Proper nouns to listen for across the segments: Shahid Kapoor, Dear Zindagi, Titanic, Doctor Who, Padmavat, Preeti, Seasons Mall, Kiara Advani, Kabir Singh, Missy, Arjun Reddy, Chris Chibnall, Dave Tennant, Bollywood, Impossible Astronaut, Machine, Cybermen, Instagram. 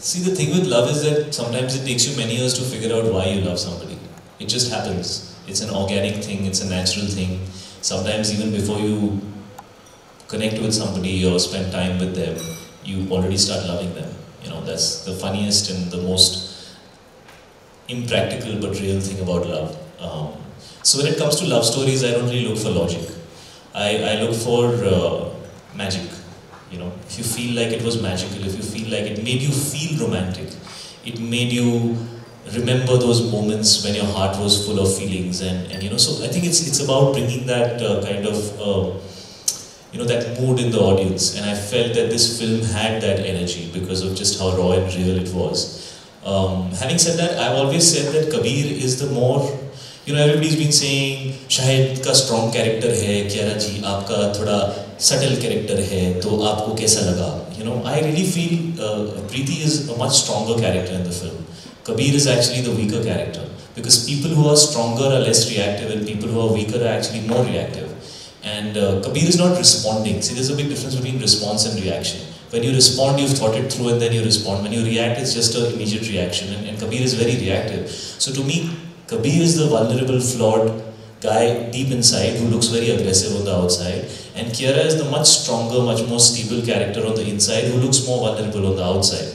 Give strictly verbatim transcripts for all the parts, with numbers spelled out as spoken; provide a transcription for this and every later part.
See, the thing with love is that sometimes it takes you many years to figure out why you love somebody. It just happens. It's an organic thing, it's a natural thing. Sometimes even before you connect with somebody or spend time with them, you already start loving them. You know, that's the funniest and the most impractical but real thing about love. Um, so when it comes to love stories, I don't really look for logic. I, I look for uh, magic. You know, if you feel like it was magical, if you feel like it made you feel romantic, it made you remember those moments when your heart was full of feelings, and, and you know, so I think it's it's about bringing that uh, kind of, uh, you know, that mood in the audience, and I felt that this film had that energy because of just how raw and real it was. Um, having said that, I've always said that Kabir is the more, you know, everybody's been saying, Shahid ka strong character hai, Kiara ji, aapka thoda subtle character hai, to aapko kaisa laga? You know, I really feel uh, Preeti is a much stronger character in the film. Kabir is actually the weaker character, because people who are stronger are less reactive and people who are weaker are actually more reactive. And uh, Kabir is not responding. See, there's a big difference between response and reaction. When you respond, you've thought it through and then you respond. When you react, it's just an immediate reaction, and, and Kabir is very reactive. So to me, Kabir is the vulnerable, flawed guy deep inside who looks very aggressive on the outside, and Kiara is the much stronger, much more stable character on the inside who looks more vulnerable on the outside.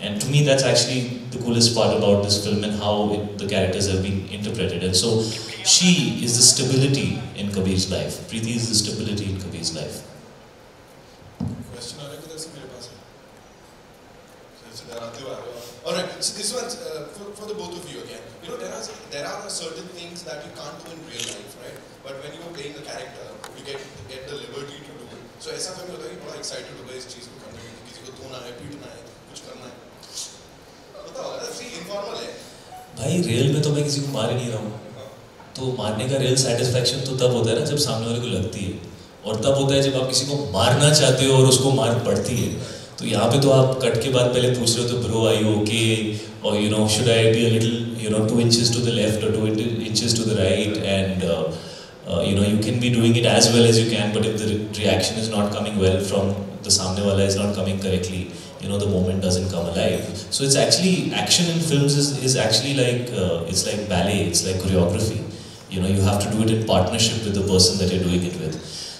And to me, that's actually the coolest part about this film and how it, the characters have been interpreted. And so, she is the stability in Kabir's life. Preeti is the stability in Kabir's life. Question I Alright, so this one's uh, for, for the both of you again. You know, there are there are certain things that you can't do in real life, right? But when you are playing a character, you get you get the liberty to do it. So ऐसा कभी होता है कि बड़ा excited होगा इस चीज़ को करने के लिए, किसी को धोना है, पीटना है, कुछ करना है। बताओ, ऐसा ही informal है। भाई real में तो मैं किसी को मार ही नहीं रहा हूँ। तो मारने का real satisfaction तो तब होता है ना जब सामने वाले को लगती है, और तब होता है जब आप किसी को मारना चाहते हो और उसको मार पड़ती है। तो यहाँ पे तो आप कट के बाद पहले पूछ रहे हो तो bro are you okay, or you know should I be a little you know two inches to the left or two inches to the right, and uh, uh, you know you can be doing it as well as you can, but if the reaction is not coming well from the सामने वाला is not coming correctly, you know the moment doesn't come alive. So it's actually action in films is is actually like uh, it's like ballet, it's like choreography. You know, you have to do it in partnership with the person that you're doing it with.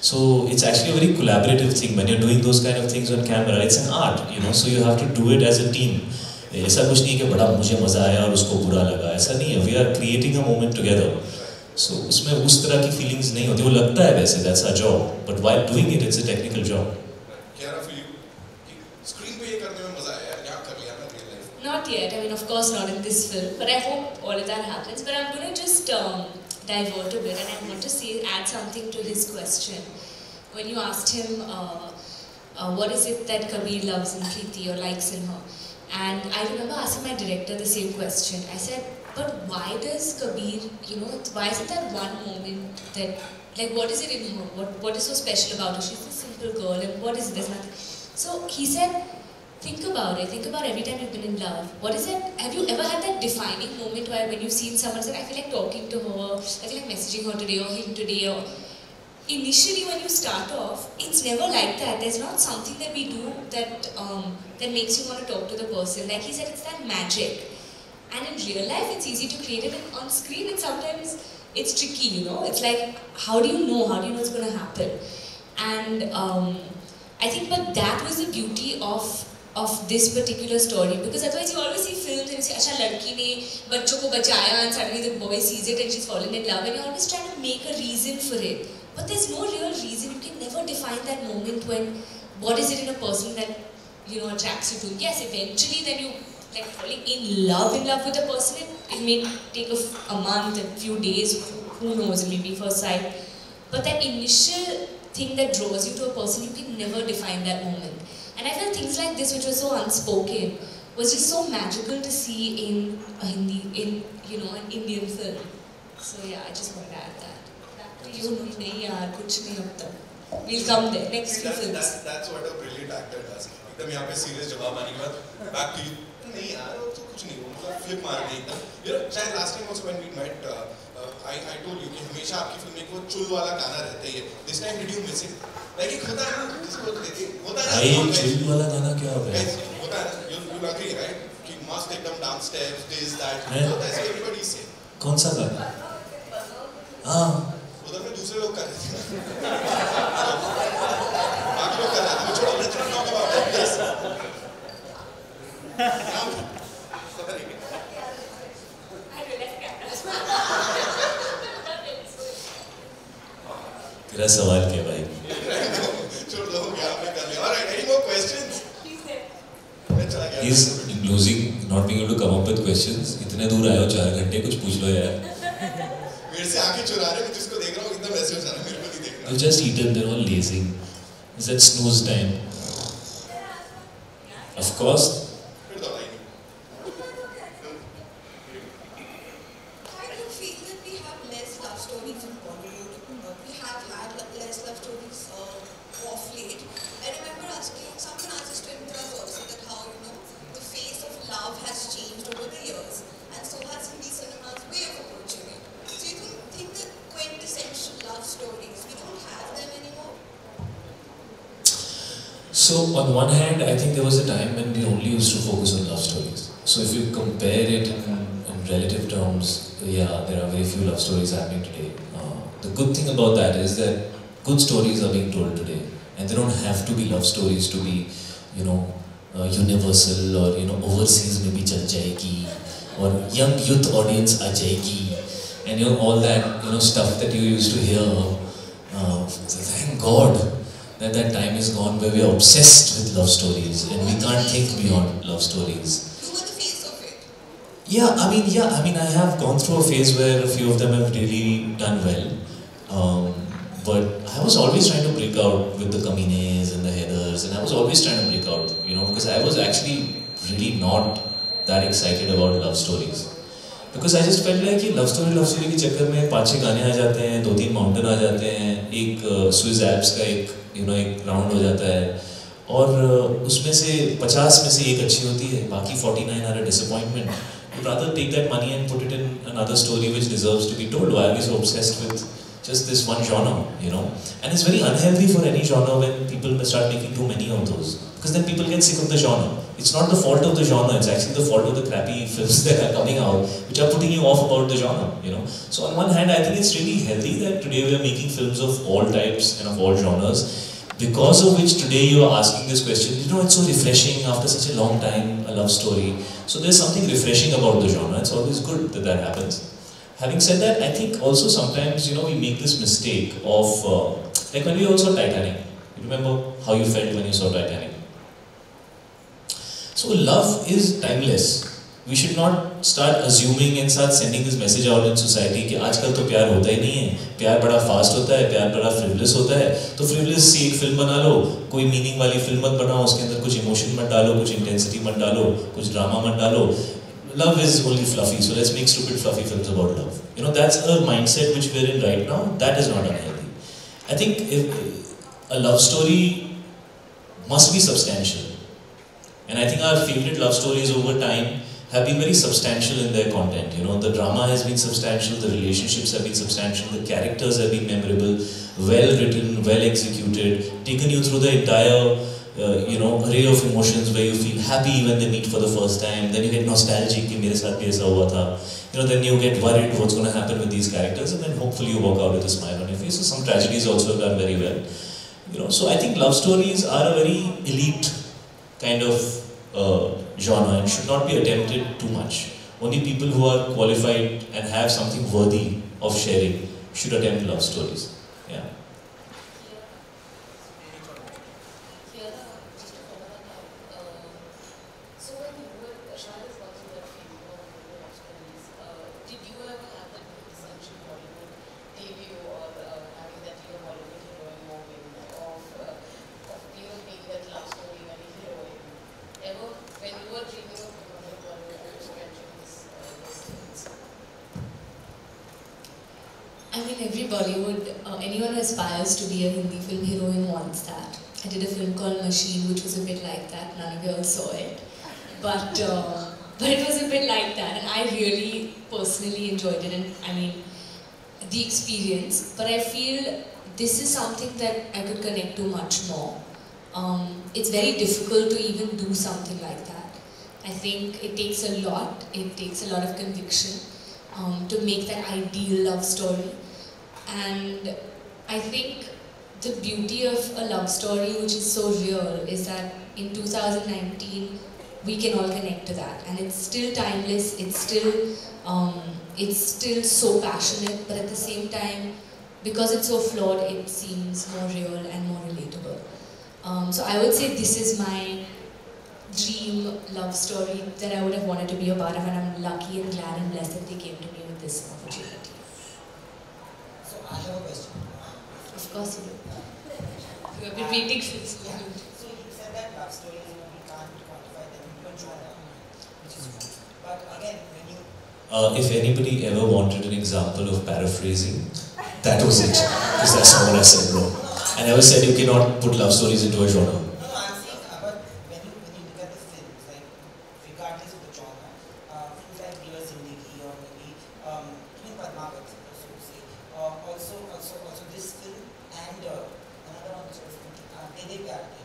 So it's actually a very collaborative thing. When you're doing those kind of things on camera, it's an art, you know, so you have to do it as a team. ऐसा कुछ नहीं कि बड़ा मुझे मजा आया और उसको बुरा लगा, ऐसा नहीं है. We are creating a moment together. So उसमें उस तरह की feelings नहीं होती. वो लगता है वैसे, that's our job. But while doing it, it's a technical job. Kiara, for you, screen पे ये करने में मजा आया या कर लिया ना real life? Not yet. I mean, of course not in this film. But I hope all of that happens. But I'm gonna just um, divert a bit, and I want to see, add something to his question. When you asked him uh, uh, what is it that Kabir loves in Preeti or likes in her, and I remember asking my director the same question. I said, but why does Kabir, you know, why is it that one moment that, like what is it in her, what, what is so special about her, she's a simple girl, and what is it, there's nothing. So he said, think about it, think about every time you've been in love. What is that, have you ever had that defining moment where when you've seen someone say, I feel like talking to her, I feel like messaging her today or him today, or... Initially when you start off, it's never like that. There's not something that we do that, um, that makes you want to talk to the person. Like he said, it's that magic. And in real life, it's easy to create it, and on screen, and sometimes it's tricky, you know. It's like, how do you know, how do you know it's going to happen? And um, I think, but that was the beauty of of this particular story, because otherwise you always see films and you say, Asha, ladki ne bachcho ko bachaya, and suddenly the boy sees it and she's fallen in love, and you're always trying to make a reason for it. But there's no real reason. You can never define that moment when, what is it in a person that, you know, attracts you to. Yes, eventually then you, like, falling in love, in love with a person, it, it may take a, a month, a few days, who knows, maybe first sight. But that initial thing that draws you to a person, you can never define that moment. And I felt things like this, which were so unspoken, was just so magical to see in a Hindi, in you know, an Indian film. So yeah, I just want to add that. You nahi yaar, kuch nahi ab tak. We'll come there next few films. That's, that's what a brilliant actor does. एकदम यहाँ पे serious जवाब आने के बाद back to you. नहीं यार, तो कुछ नहीं, मतलब flip मार गई एकदम. You know, शायद last time also when we met, uh, uh, I I told you कि हमेशा आपकी फिल्में को चुल वाला गाना रहता ही है. This time did you miss it? Like, होता है ना, होता है ना. भाई चुल वाला गाना क्या है? होता है ना. you'll agree, right? Ki must ekdam dance steps, this, that. So that's what everybody say. कौन सा गाना? हाँ. उधर में दूसरे लोग कर रहे थे. बाकी लोग कर रहे थे. छोड़ो, let's not talk about it. Yes. Sorry. I will let cameras. तेरा सवाल क्या भाई? छोड़ दो, यहाँ पे कर ले. Alright, any more questions? He's losing, not being able to come up with questions. इतने दूर आए हो चार घंटे कुछ पूछ लो यार. मेरे से आँखें चुरा रहे हैं मैं जिसको देख रहा हूँ इतना मैसेज आ रहा है मेरे को नहीं देख रहा. They've just eaten, they're all lazing. It's that snooze time. Of course. फिर तो आएगी. I do feel that we have less love stories in Bollywood. We have had less love stories of late. I remember asking someone asked us to impress also that how you know the face of love has changed over the years, and so has Hindi cinema's way of approaching it. So you don't think that quintessential love stories, we don't have them anymore? So on one hand, I think there was a time when we only used to focus on love stories. So if you compare it in, in relative terms, yeah, there are very few love stories happening today. Uh, the good thing about that is that good stories are being told today. And they don't have to be love stories to be, you know, uh, universal or, you know, overseas maybe chal jayegi or young youth audience aa jayegi and, you know, all that, you know, stuff that you used to hear. Uh, so thank God that that time is gone where we are obsessed with love stories and we can't think beyond love stories. You were the face of it. Yeah, I mean, yeah, I mean, I have gone through a phase where a few of them have really done well. Um, But I was always trying to break out with the Kamines and the Heathers, and I was always trying to break out, you know, because I was actually really not that excited about love stories. Because I just felt like कि love story, love story के चक्कर में पाँच छः गाने आ जाते हैं, दो तीन mountain आ जाते हैं, एक Swiss Alps का एक, you know, एक round हो जाता है, और उसमें से पचास में से एक अच्छी होती है, बाकी forty-nine are a disappointment. You'd rather take that money and put it in another story which deserves to be told. Why are we so obsessed with just this one genre, you know? And it's very unhealthy for any genre when people start making too many of those. Because then people get sick of the genre. It's not the fault of the genre, it's actually the fault of the crappy films that are coming out, which are putting you off about the genre, you know? So on one hand, I think it's really healthy that today we are making films of all types and of all genres, because of which today you are asking this question. You know, it's so refreshing after such a long time, a love story. So there's something refreshing about the genre. It's always good that that happens. Having said that, I think also sometimes, you know, we make this mistake of, uh, like when we all saw Titanic. You remember how you felt when you saw Titanic? So love is timeless. We should not start assuming and start sending this message out in society कि आजकल तो प्यार होता ही नहीं है, प्यार बड़ा fast होता है, प्यार बड़ा frivolous होता है, तो frivolous सी एक film बना लो, कोई meaning वाली film मत बनाओ, उसके अंदर कुछ emotion मत डालो, कुछ intensity मत डालो, कुछ drama मत डालो. Love is only fluffy, so let's make stupid fluffy films about love. You know, that's a mindset which we're in right now. That is not unhealthy. I think if a love story must be substantial. And I think our favorite love stories over time have been very substantial in their content. You know, the drama has been substantial, the relationships have been substantial, the characters have been memorable, well written, well executed, taken you through the entire Uh, you know, array of emotions where you feel happy when they meet for the first time, then you get nostalgic, you know, then you get worried what's going to happen with these characters, and then hopefully you walk out with a smile on your face. So some tragedies also have done very well, you know. So I think love stories are a very elite kind of uh, genre and should not be attempted too much. Only people who are qualified and have something worthy of sharing should attempt love stories. Yeah. To be a Hindi film heroine wants that. I did a film called Machine, which was a bit like that. None of you all saw it, but uh, but it was a bit like that, and I really personally enjoyed it. And I mean, the experience. But I feel this is something that I could connect to much more. Um, it's very difficult to even do something like that. I think it takes a lot, it takes a lot of conviction um, to make that ideal love story. And I think the beauty of a love story which is so real is that in two thousand nineteen, we can all connect to that. And it's still timeless, it's still, um, it's still so passionate, but at the same time, because it's so flawed, it seems more real and more relatable. Um, so I would say this is my dream love story that I would have wanted to be a part of, and I'm lucky and glad and blessed that they came to me with this opportunity. So I have a question. Of course you do. You have been waiting for this moment. So you said that love stories, you know, we can't quantify them, we control them, which is good. But again, when you... Uh, if anybody ever wanted an example of paraphrasing, that was it, because that's not what I said, bro. I never said you cannot put love stories into a genre. No, no, I'm saying, uh, but when you, when you look at the films, like, regardless of the genre, uh, things like Dear Zindagi or maybe, um, even Padmavat, so to say, uh, also, also, also this film and uh, another one which I was thinking, uh, Tede Pyar Ke,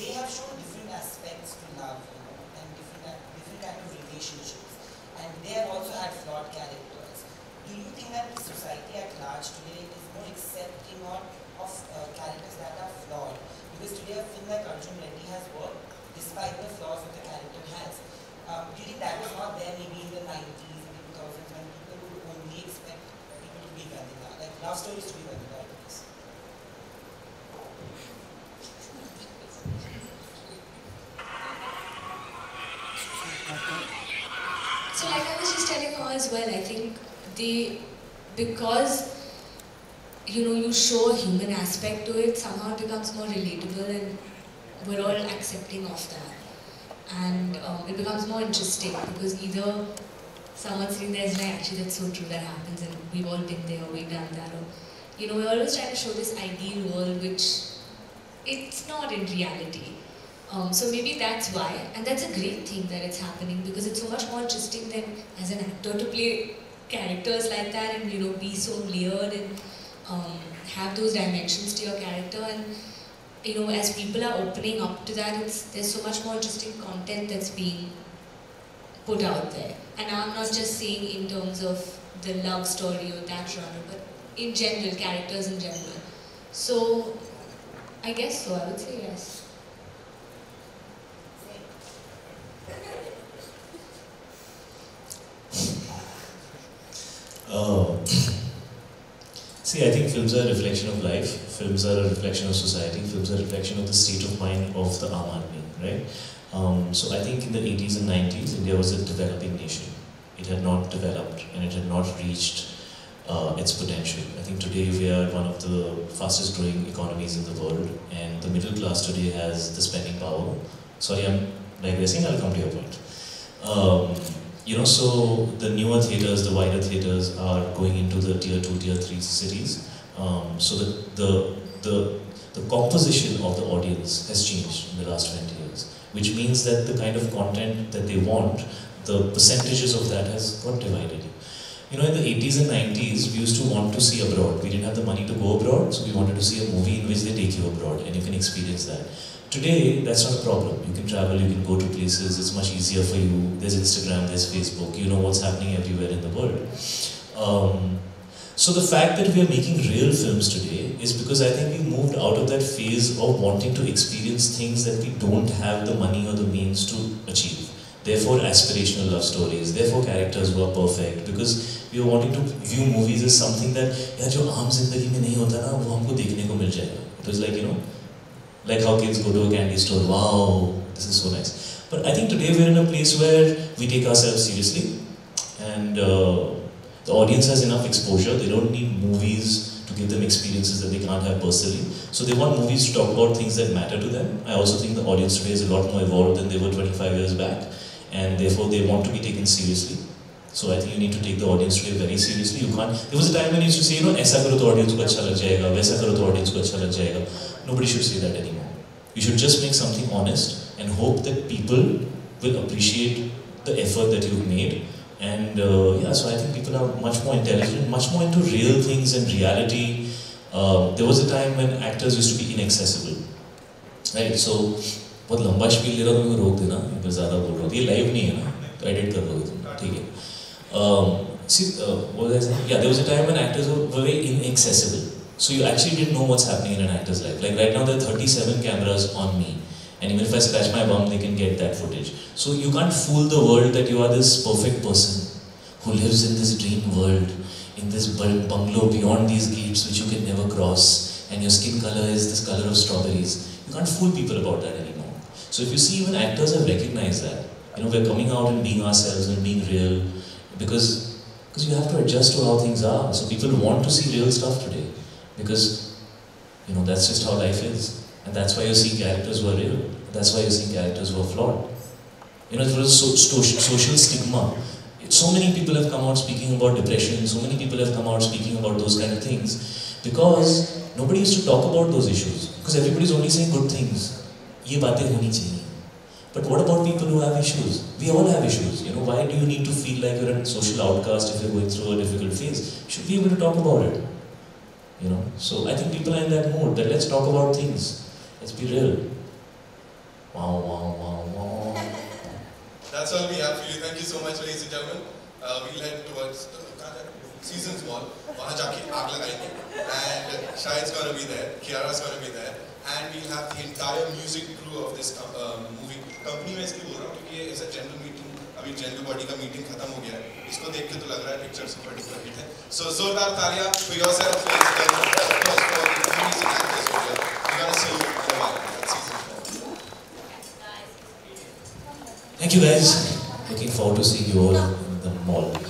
they have shown different aspects to love, you know, and different, different kind of relationships, and they have also had flawed characters. Do you think that the society at large today is more accepting of, of uh, characters that are flawed? Because today a film like Arjun Reddy has worked despite the flaws that the character has. Um, do you think that was not there maybe in the nineties and the two thousands when people would only expect people to be vanilla, like love stories to be vanilla? So like I was just telling her as well, I think They, because you know you show a human aspect to it, somehow it becomes more relatable, and we're all accepting of that, and um, it becomes more interesting because either someone's sitting there is like, actually that's so true, that happens, and we've all been there, or we've done that, or you know we're always trying to show this ideal world which it's not in reality. Um, so maybe that's why, and that's a great thing that it's happening because it's so much more interesting than as an actor to play characters like that and you know be so layered and um, have those dimensions to your character, and you know as people are opening up to that, it's, there's so much more interesting content that's being put out there. And I'm not just saying in terms of the love story or that genre, but in general, characters in general. So I guess so, I would say yes. Uh, see, I think films are a reflection of life, films are a reflection of society, films are a reflection of the state of mind of the aam aadmi, right? Um, so I think in the eighties and nineties, India was a developing nation. It had not developed and it had not reached uh, its potential. I think today we are one of the fastest growing economies in the world, and the middle class today has the spending power. Sorry, I'm digressing, I'll come to your point. Um, You know, so the newer theatres, the wider theatres are going into the tier two, tier three cities. Um, so the, the, the, the composition of the audience has changed in the last twenty years, which means that the kind of content that they want, the percentages of that has got divided. You know, in the eighties and nineties, we used to want to see abroad. We didn't have the money to go abroad, so we wanted to see a movie in which they take you abroad and you can experience that. Today, that's not a problem. You can travel, you can go to places, it's much easier for you. There's Instagram, there's Facebook, you know what's happening everywhere in the world. Um, so the fact that we are making real films today is because I think we moved out of that phase of wanting to experience things that we don't have the money or the means to achieve. Therefore, aspirational love stories, therefore characters who are perfect, because we are wanting to view movies as something that, yeah, jo aam zindagi mein nahi hota na, wo humko dekhne ko mil jayega. It was like, you know, like how kids go to a candy store, wow, this is so nice. But I think today we're in a place where we take ourselves seriously, and uh, the audience has enough exposure. They don't need movies to give them experiences that they can't have personally. So they want movies to talk about things that matter to them. I also think the audience today is a lot more evolved than they were twenty-five years back, and therefore they want to be taken seriously. So I think you need to take the audience today very seriously. You can't. There was a time when you used to say, you know, aisa karo to audience ko acha lag jayega, waisa karo to audience ko acha lag jayega. Nobody should say that anymore. You should just make something honest and hope that people will appreciate the effort that you've made. And uh, yeah, so I think people are much more intelligent, much more into real things and reality. Uh, there was a time when actors used to be inaccessible, right? So बहुत लंबा speed ले रहा हूँ, रोक देना अगर ज़्यादा बोल रहा हूँ, ये लाइव नहीं है ना, तो एडिट कर लोगे तुम, ठीक है। See, uh, what was I saying? Yeah, there was a time when actors were very inaccessible. So you actually didn't know what's happening in an actor's life. Like right now, there are thirty-seven cameras on me. And even if I scratch my bum, they can get that footage. So you can't fool the world that you are this perfect person who lives in this dream world, in this bungalow beyond these gates which you can never cross, and your skin color is this color of strawberries. You can't fool people about that anymore. So if you see, even actors have recognized that. You know, we're coming out and being ourselves and being real, because Because you have to adjust to how things are. So people want to see real stuff today. Because, you know, that's just how life is. And that's why you see characters who are real. That's why you see characters who are flawed. You know, there was a so, so, social stigma. So many people have come out speaking about depression. So many people have come out speaking about those kind of things. Because nobody used to talk about those issues. Because everybody's only saying good things. Ye baatein honi chahiye. But what about people who have issues? We all have issues, you know. Why do you need to feel like you're a social outcast if you're going through a difficult phase? You should be able to talk about it, you know. So I think people are in that mood that let's talk about things. Let's be real. Wow, wow, wow, wow. That's all we have for you. Thank you so much, ladies and gentlemen. Uh, we'll head towards the Seasons Mall. And Shahid's going to be there. Kiara's going to be there. And we'll have the entire music crew of this um, movie. Company में इसकी बोल रहा हूँ क्योंकि ये इस general meeting, अभी general body का मीटिंग खत्म हो गया है, इसको देख के तो लग रहा है पिक्चर्स पर डिफरेंट है। सो जोरदार तालियां for yourself, for for amazing actors over here. We're gonna see you tomorrow at season four. Thank you guys. Looking forward to seeing you all in the mall.